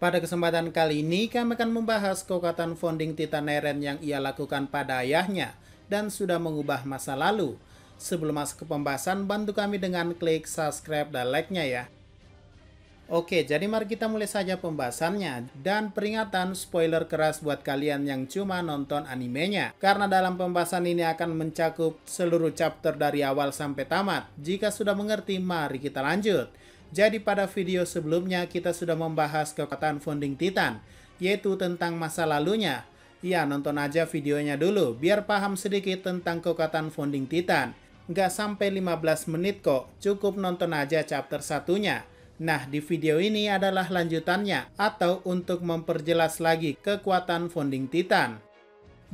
Pada kesempatan kali ini kami akan membahas kekokohan Founding Titan Eren yang ia lakukan pada ayahnya dan sudah mengubah masa lalu. Sebelum masuk ke pembahasan, bantu kami dengan klik subscribe dan like-nya ya. Oke, jadi mari kita mulai saja pembahasannya. Dan peringatan spoiler keras buat kalian yang cuma nonton animenya. Karena dalam pembahasan ini akan mencakup seluruh chapter dari awal sampai tamat. Jika sudah mengerti, mari kita lanjut. Jadi pada video sebelumnya kita sudah membahas kekuatan Founding Titan, yaitu tentang masa lalunya. Ya, nonton aja videonya dulu biar paham sedikit tentang kekuatan Founding Titan. Nggak sampai 15 menit kok, cukup nonton aja chapter satunya. Nah, di video ini adalah lanjutannya atau untuk memperjelas lagi kekuatan Founding Titan.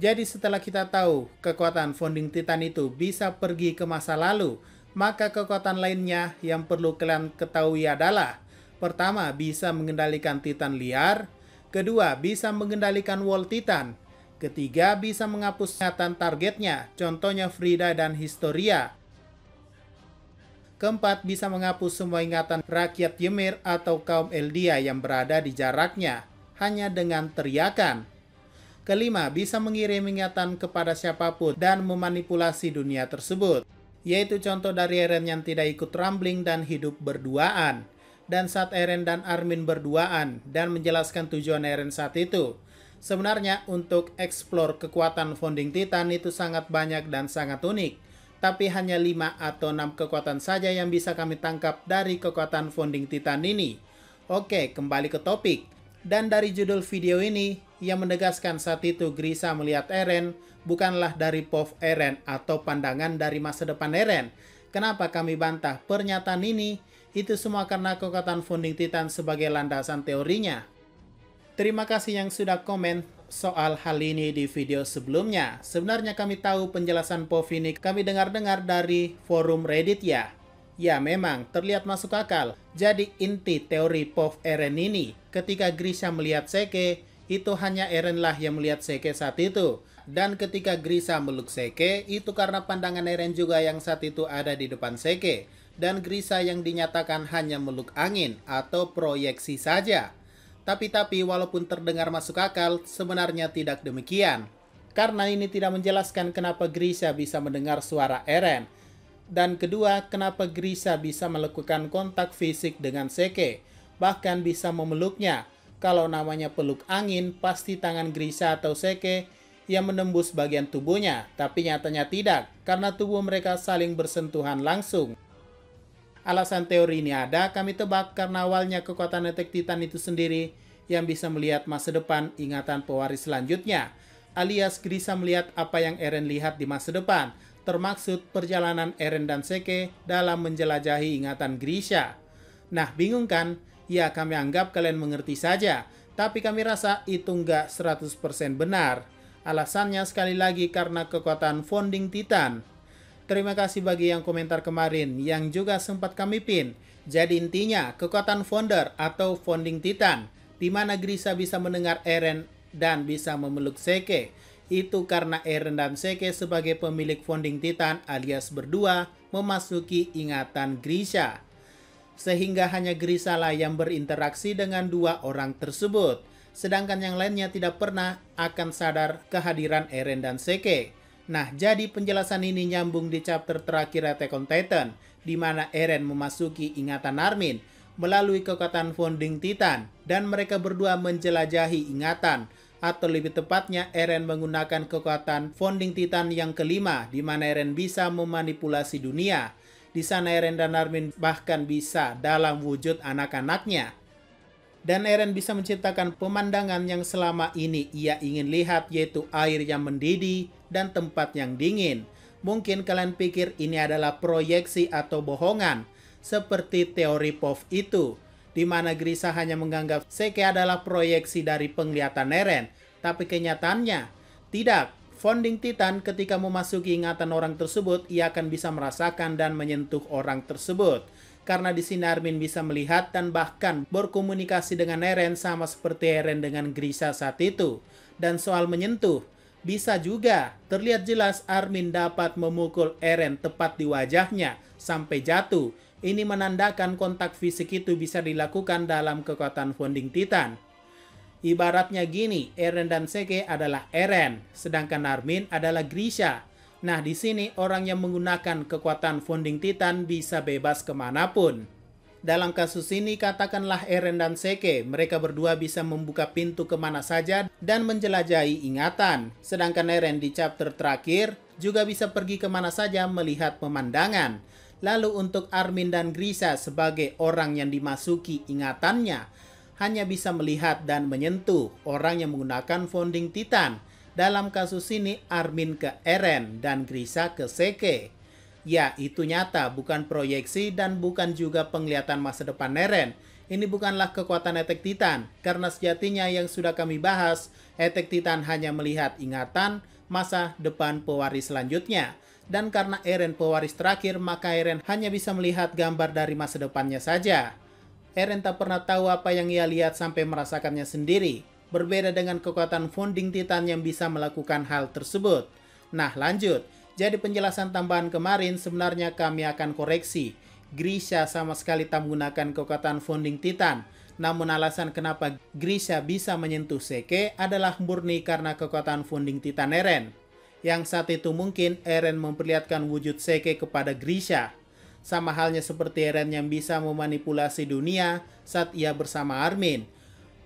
Jadi setelah kita tahu kekuatan Founding Titan itu bisa pergi ke masa lalu, maka kekuatan lainnya yang perlu kalian ketahui adalah: pertama, bisa mengendalikan Titan liar. Kedua, bisa mengendalikan Wall Titan. Ketiga, bisa menghapus ingatan targetnya, contohnya Frieda dan Historia. Keempat, bisa menghapus semua ingatan rakyat Ymir atau kaum Eldia yang berada di jaraknya, hanya dengan teriakan. Kelima, bisa mengirim ingatan kepada siapapun dan memanipulasi dunia tersebut, yaitu contoh dari Eren yang tidak ikut rambling dan hidup berduaan. Dan saat Eren dan Armin berduaan dan menjelaskan tujuan Eren saat itu. Sebenarnya untuk eksplor kekuatan Founding Titan itu sangat banyak dan sangat unik. Tapi hanya 5 atau 6 kekuatan saja yang bisa kami tangkap dari kekuatan Founding Titan ini. Oke, kembali ke topik. Dan dari judul video ini, yang menegaskan saat itu Grisha melihat Eren bukanlah dari POV Eren atau pandangan dari masa depan Eren. Kenapa kami bantah pernyataan ini? Itu semua karena kekuatan Founding Titan sebagai landasan teorinya. Terima kasih yang sudah komen soal hal ini di video sebelumnya. Sebenarnya kami tahu penjelasan POV ini kami dengar-dengar dari forum Reddit ya. Ya memang, terlihat masuk akal. Jadi inti teori POV Eren ini, ketika Grisha melihat Zeke, itu hanya Eren lah yang melihat Zeke saat itu. Dan ketika Grisha meluk Zeke, itu karena pandangan Eren juga yang saat itu ada di depan Zeke. Dan Grisha yang dinyatakan hanya meluk angin atau proyeksi saja. Tapi walaupun terdengar masuk akal, sebenarnya tidak demikian. Karena ini tidak menjelaskan kenapa Grisha bisa mendengar suara Eren. Dan kedua, kenapa Grisha bisa melakukan kontak fisik dengan Zeke, bahkan bisa memeluknya. Kalau namanya peluk angin, pasti tangan Grisha atau Zeke yang menembus bagian tubuhnya. Tapi nyatanya tidak, karena tubuh mereka saling bersentuhan langsung. Alasan teori ini ada, kami tebak karena awalnya kekuatan Attack Titan itu sendiri yang bisa melihat masa depan ingatan pewaris selanjutnya. Alias Grisha melihat apa yang Eren lihat di masa depan, termaksud perjalanan Eren dan Zeke dalam menjelajahi ingatan Grisha. Nah, bingung kan? Ya, kami anggap kalian mengerti saja, tapi kami rasa itu nggak 100% benar. Alasannya sekali lagi karena kekuatan Founding Titan. Terima kasih bagi yang komentar kemarin, yang juga sempat kami pin. Jadi intinya, kekuatan Founder atau Founding Titan, di mana Grisha bisa mendengar Eren dan bisa memeluk Zeke, itu karena Eren dan Zeke sebagai pemilik Founding Titan alias berdua memasuki ingatan Grisha. Sehingga hanya Grisha lah yang berinteraksi dengan dua orang tersebut. Sedangkan yang lainnya tidak pernah akan sadar kehadiran Eren dan Zeke. Nah, jadi penjelasan ini nyambung di chapter terakhir Attack on Titan, di mana Eren memasuki ingatan Armin melalui kekuatan Founding Titan. Dan mereka berdua menjelajahi ingatan. Atau lebih tepatnya, Eren menggunakan kekuatan Founding Titan yang kelima, di mana Eren bisa memanipulasi dunia. Di sana Eren dan Armin bahkan bisa dalam wujud anak-anaknya. Dan Eren bisa menciptakan pemandangan yang selama ini ia ingin lihat, yaitu air yang mendidih dan tempat yang dingin. Mungkin kalian pikir ini adalah proyeksi atau bohongan, seperti teori POV itu, di mana Grisha hanya menganggap Zeke adalah proyeksi dari penglihatan Eren. Tapi kenyataannya, tidak. Founding Titan ketika memasuki ingatan orang tersebut, ia akan bisa merasakan dan menyentuh orang tersebut. Karena di sini Armin bisa melihat dan bahkan berkomunikasi dengan Eren sama seperti Eren dengan Grisha saat itu. Dan soal menyentuh, bisa juga terlihat jelas Armin dapat memukul Eren tepat di wajahnya sampai jatuh. Ini menandakan kontak fisik itu bisa dilakukan dalam kekuatan Founding Titan. Ibaratnya gini, Eren dan Zeke adalah Eren, sedangkan Armin adalah Grisha. Nah, di sini orang yang menggunakan kekuatan Founding Titan bisa bebas kemanapun. Dalam kasus ini, katakanlah Eren dan Zeke, mereka berdua bisa membuka pintu kemana saja dan menjelajahi ingatan. Sedangkan Eren di chapter terakhir juga bisa pergi kemana saja melihat pemandangan. Lalu untuk Armin dan Grisha sebagai orang yang dimasuki ingatannya, hanya bisa melihat dan menyentuh orang yang menggunakan Founding Titan. Dalam kasus ini Armin ke Eren dan Grisha ke Zeke. Ya, itu nyata, bukan proyeksi dan bukan juga penglihatan masa depan Eren. Ini bukanlah kekuatan Attack Titan, karena sejatinya yang sudah kami bahas, Attack Titan hanya melihat ingatan masa depan pewaris selanjutnya. Dan karena Eren pewaris terakhir, maka Eren hanya bisa melihat gambar dari masa depannya saja. Eren tak pernah tahu apa yang ia lihat sampai merasakannya sendiri. Berbeda dengan kekuatan Founding Titan yang bisa melakukan hal tersebut. Nah, lanjut. Jadi penjelasan tambahan kemarin sebenarnya kami akan koreksi. Grisha sama sekali tak menggunakan kekuatan Founding Titan. Namun alasan kenapa Grisha bisa menyentuh Zeke adalah murni karena kekuatan Founding Titan Eren. Yang saat itu mungkin Eren memperlihatkan wujud Zeke kepada Grisha. Sama halnya seperti Eren yang bisa memanipulasi dunia saat ia bersama Armin,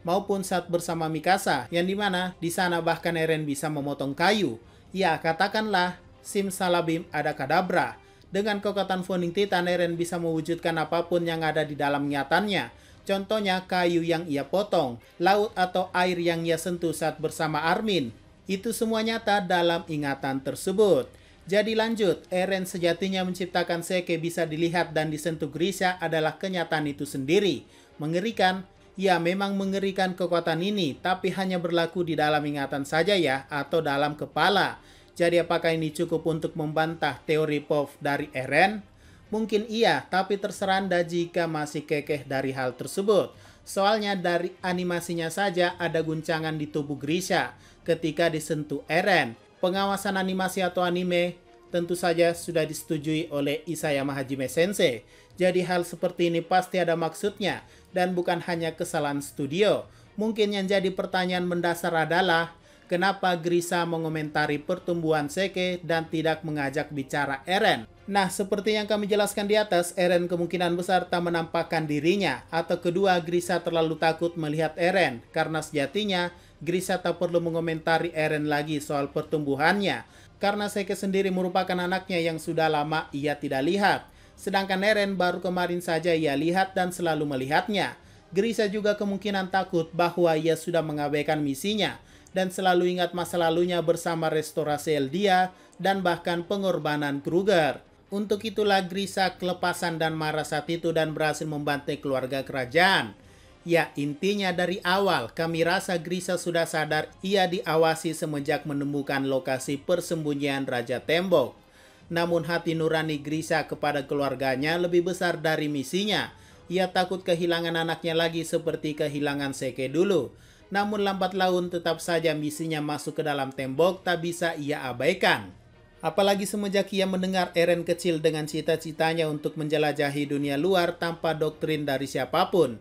maupun saat bersama Mikasa, yang dimana di sana bahkan Eren bisa memotong kayu. Ya, katakanlah simsalabim adakadabra. Dengan kekuatan Founding Titan, Eren bisa mewujudkan apapun yang ada di dalam nyatannya. Contohnya kayu yang ia potong, laut atau air yang ia sentuh saat bersama Armin. Itu semua nyata dalam ingatan tersebut. Jadi lanjut, Eren sejatinya menciptakan Zeke bisa dilihat dan disentuh Grisha adalah kenyataan itu sendiri. Mengerikan? Ya, memang mengerikan kekuatan ini, tapi hanya berlaku di dalam ingatan saja ya, atau dalam kepala. Jadi apakah ini cukup untuk membantah teori POV dari Eren? Mungkin iya, tapi terserah Anda jika masih kekeh dari hal tersebut. Soalnya dari animasinya saja ada guncangan di tubuh Grisha ketika disentuh Eren. Pengawasan animasi atau anime tentu saja sudah disetujui oleh Isayama Hajime Sensei. Jadi hal seperti ini pasti ada maksudnya dan bukan hanya kesalahan studio. Mungkin yang jadi pertanyaan mendasar adalah kenapa Grisha mengomentari pertumbuhan Zeke dan tidak mengajak bicara Eren. Nah, seperti yang kami jelaskan di atas, Eren kemungkinan besar tak menampakkan dirinya. Atau kedua, Grisha terlalu takut melihat Eren karena sejatinya Grisha tak perlu mengomentari Eren lagi soal pertumbuhannya, karena Zeke sendiri merupakan anaknya yang sudah lama ia tidak lihat. Sedangkan Eren baru kemarin saja ia lihat dan selalu melihatnya. Grisha juga kemungkinan takut bahwa ia sudah mengabaikan misinya dan selalu ingat masa lalunya bersama restorasi Eldia dan bahkan pengorbanan Kruger. Untuk itulah Grisha kelepasan dan marah saat itu dan berhasil membantai keluarga kerajaan. Ya, intinya dari awal kami rasa Grisha sudah sadar ia diawasi semenjak menemukan lokasi persembunyian Raja Tembok. Namun hati nurani Grisha kepada keluarganya lebih besar dari misinya. Ia takut kehilangan anaknya lagi seperti kehilangan Zeke dulu. Namun lambat laun tetap saja misinya masuk ke dalam tembok tak bisa ia abaikan. Apalagi semenjak ia mendengar Eren kecil dengan cita-citanya untuk menjelajahi dunia luar tanpa doktrin dari siapapun,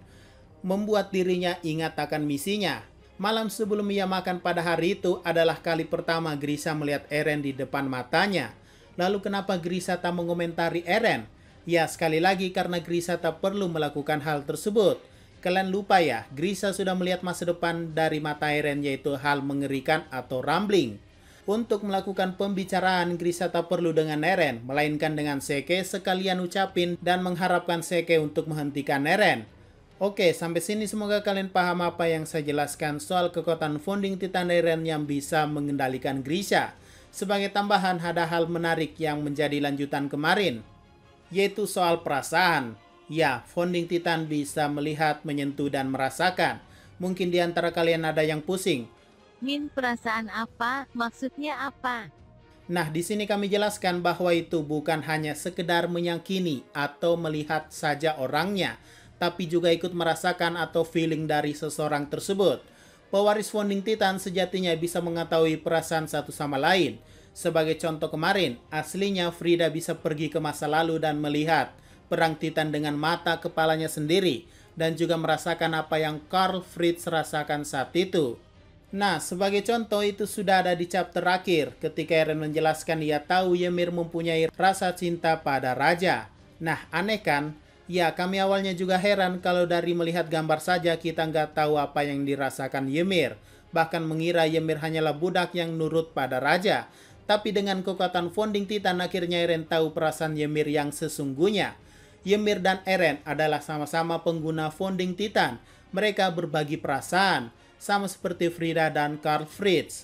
membuat dirinya ingat akan misinya. Malam sebelum ia makan pada hari itu adalah kali pertama Grisha melihat Eren di depan matanya. Lalu kenapa Grisha tak mengomentari Eren? Ya, sekali lagi karena Grisha tak perlu melakukan hal tersebut. Kalian lupa ya, Grisha sudah melihat masa depan dari mata Eren, yaitu hal mengerikan atau rambling. Untuk melakukan pembicaraan, Grisha tak perlu dengan Eren, melainkan dengan Zeke sekalian ucapin dan mengharapkan Zeke untuk menghentikan Eren. Oke, sampai sini semoga kalian paham apa yang saya jelaskan soal kekuatan Founding Titan Eren yang bisa mengendalikan Grisha. Sebagai tambahan, ada hal menarik yang menjadi lanjutan kemarin, yaitu soal perasaan. Ya, Founding Titan bisa melihat, menyentuh, dan merasakan. Mungkin di antara kalian ada yang pusing. Min, perasaan apa? Maksudnya apa? Nah, di sini kami jelaskan bahwa itu bukan hanya sekedar meyakini atau melihat saja orangnya, tapi juga ikut merasakan atau feeling dari seseorang tersebut. Pewaris Founding Titan sejatinya bisa mengetahui perasaan satu sama lain. Sebagai contoh kemarin, aslinya Frieda bisa pergi ke masa lalu dan melihat perang Titan dengan mata kepalanya sendiri. dan juga merasakan apa yang Karl Fritz rasakan saat itu. Nah, sebagai contoh itu sudah ada di chapter akhir ketika Eren menjelaskan dia tahu Ymir mempunyai rasa cinta pada raja. Nah, aneh kan? Ya, kami awalnya juga heran kalau dari melihat gambar saja kita nggak tahu apa yang dirasakan Ymir. Bahkan mengira Ymir hanyalah budak yang nurut pada raja. Tapi dengan kekuatan Founding Titan akhirnya Eren tahu perasaan Ymir yang sesungguhnya. Ymir dan Eren adalah sama-sama pengguna Founding Titan. Mereka berbagi perasaan. Sama seperti Frieda dan Karl Fritz.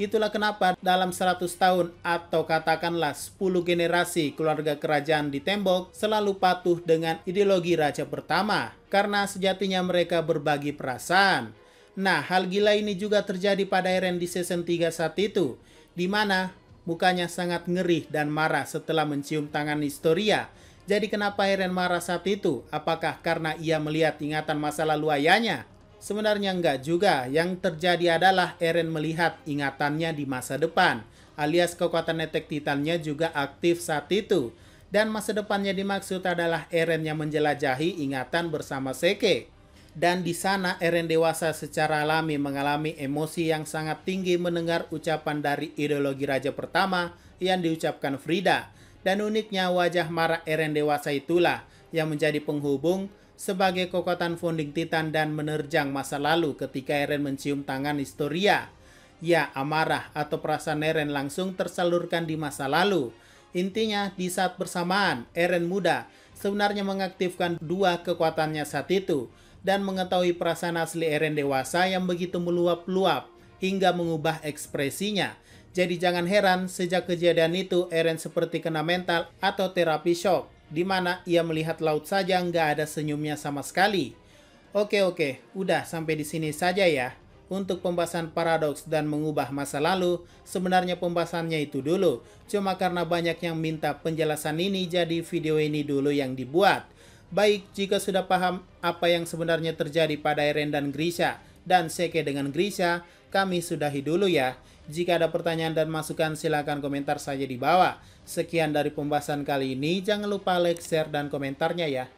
Itulah kenapa dalam 100 tahun atau katakanlah 10 generasi keluarga kerajaan di tembok selalu patuh dengan ideologi raja pertama, karena sejatinya mereka berbagi perasaan. Nah, hal gila ini juga terjadi pada Eren di season 3 saat itu, di mana mukanya sangat ngeri dan marah setelah mencium tangan Historia. Jadi kenapa Eren marah saat itu? Apakah karena ia melihat ingatan masa lalu ayahnya? Sebenarnya enggak juga, yang terjadi adalah Eren melihat ingatannya di masa depan, alias kekuatan Attack Titannya juga aktif saat itu. Dan masa depannya dimaksud adalah Eren yang menjelajahi ingatan bersama Zeke. Dan di sana Eren dewasa secara alami mengalami emosi yang sangat tinggi mendengar ucapan dari ideologi raja pertama yang diucapkan Frieda. Dan uniknya wajah marah Eren dewasa itulah yang menjadi penghubung sebagai kekuatan Founding Titan dan menerjang masa lalu ketika Eren mencium tangan Historia. Ya, amarah atau perasaan Eren langsung tersalurkan di masa lalu. Intinya, di saat bersamaan, Eren muda sebenarnya mengaktifkan dua kekuatannya saat itu dan mengetahui perasaan asli Eren dewasa yang begitu meluap-luap hingga mengubah ekspresinya. Jadi jangan heran, sejak kejadian itu Eren seperti kena mental atau terapi shock, di mana ia melihat laut saja nggak ada senyumnya sama sekali. Oke, udah sampai di sini saja ya. Untuk pembahasan paradoks dan mengubah masa lalu, sebenarnya pembahasannya itu dulu. Cuma karena banyak yang minta penjelasan ini, jadi video ini dulu yang dibuat. Baik, jika sudah paham apa yang sebenarnya terjadi pada Eren dan Grisha, dan Zeke dengan Grisha, kami sudahi dulu ya. Jika ada pertanyaan dan masukan silahkan komentar saja di bawah. Sekian dari pembahasan kali ini, jangan lupa like, share, dan komentarnya ya.